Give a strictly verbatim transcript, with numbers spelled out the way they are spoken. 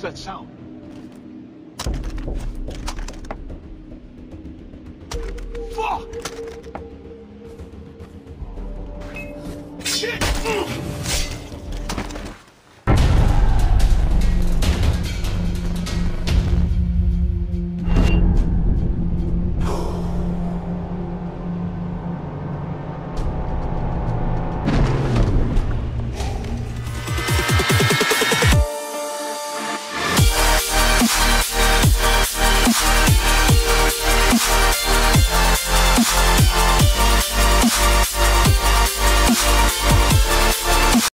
does that sound? Fuck! Shit!